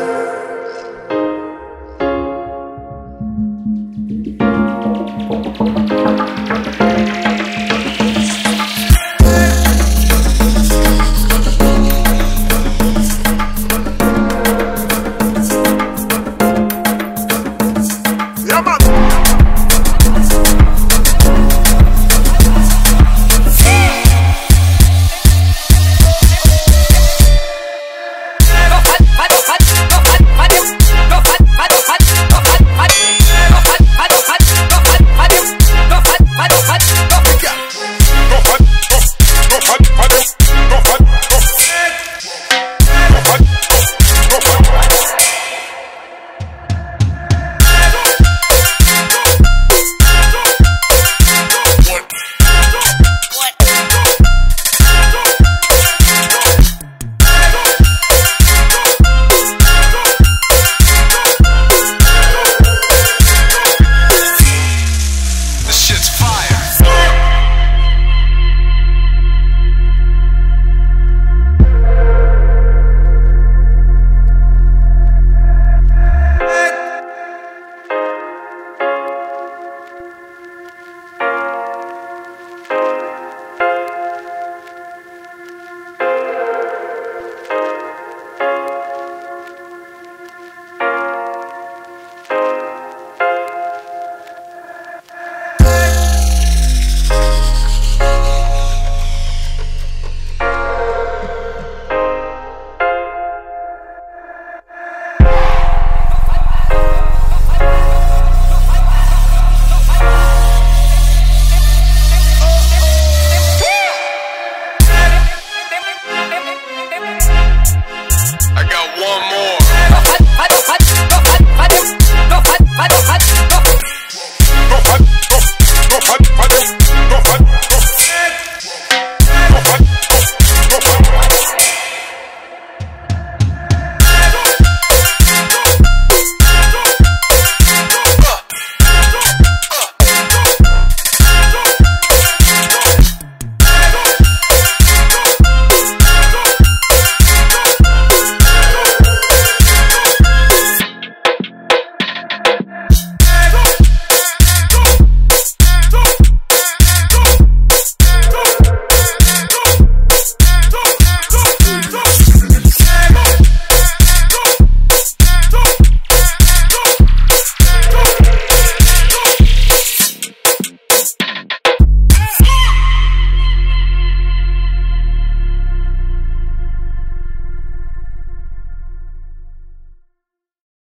It's